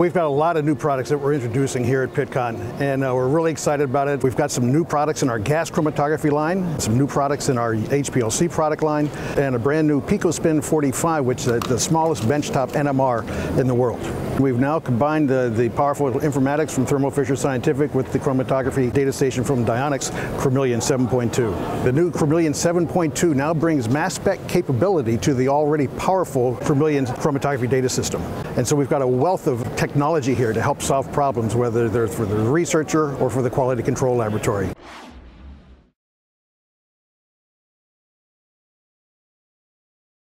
We've got a lot of new products that we're introducing here at Pittcon, and we're really excited about it. We've got some new products in our gas chromatography line, some new products in our HPLC product line, and a brand new PicoSpin 45, which is the smallest benchtop NMR in the world. We've now combined the powerful informatics from Thermo Fisher Scientific with the chromatography data station from Dionex Chromeleon 7.2. The new Chromeleon 7.2 now brings mass spec capability to the already powerful Chromeleon chromatography data system. And so we've got a wealth of technology here to help solve problems, whether they're for the researcher or for the quality control laboratory.